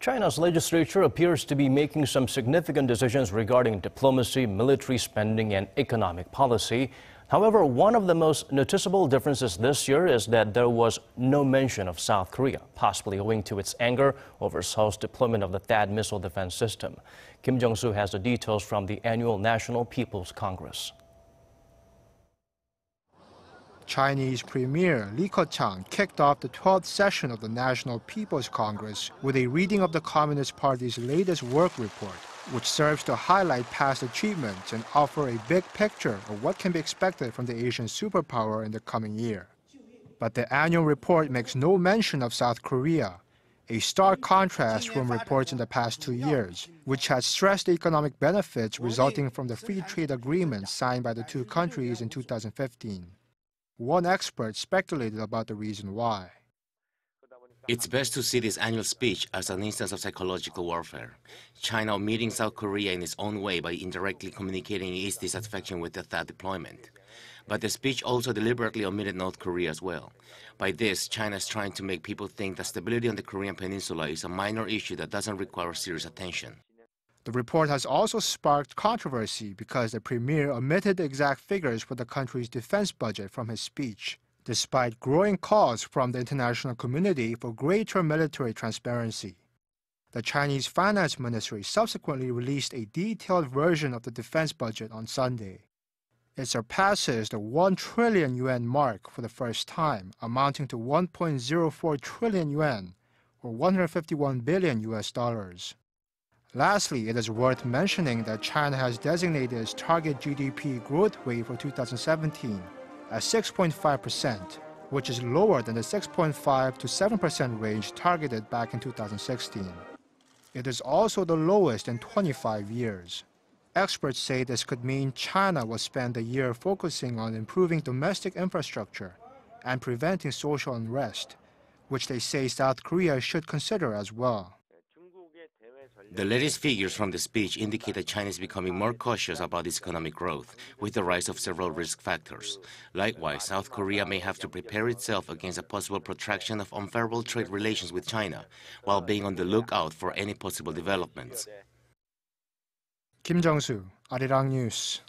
China's legislature appears to be making some significant decisions regarding diplomacy, military spending, and economic policy. However, one of the most noticeable differences this year is that there was no mention of South Korea, possibly owing to its anger over Seoul's deployment of the THAAD missile defense system. Kim Jung-soo has the details from the annual National People's Congress. Chinese Premier Li Keqiang kicked off the 12th session of the National People's Congress with a reading of the Communist Party's latest work report, which serves to highlight past achievements and offer a big picture of what can be expected from the Asian superpower in the coming year. But the annual report makes no mention of South Korea, a stark contrast from reports in the past 2 years, which has stressed the economic benefits resulting from the free trade agreement signed by the two countries in 2015. One expert speculated about the reason why. It's best to see this annual speech as an instance of psychological warfare. China meeting South Korea in its own way by indirectly communicating its dissatisfaction with the THAAD deployment. But the speech also deliberately omitted North Korea as well. By this, China is trying to make people think that stability on the Korean peninsula is a minor issue that doesn't require serious attention. The report has also sparked controversy because the premier omitted the exact figures for the country's defense budget from his speech, despite growing calls from the international community for greater military transparency. The Chinese Finance Ministry subsequently released a detailed version of the defense budget on Sunday. It surpasses the 1 trillion yuan mark for the first time, amounting to 1.04 trillion yuan, or $151 billion. Lastly, it is worth mentioning that China has designated its target GDP growth rate for 2017 at 6.5%, which is lower than the 6.5 to 7% range targeted back in 2016. It is also the lowest in 25 years. Experts say this could mean China will spend the year focusing on improving domestic infrastructure and preventing social unrest, which they say South Korea should consider as well. The latest figures from the speech indicate that China is becoming more cautious about its economic growth, with the rise of several risk factors. Likewise, South Korea may have to prepare itself against a possible protraction of unfavorable trade relations with China, while being on the lookout for any possible developments. Kim Jung-soo, Arirang News.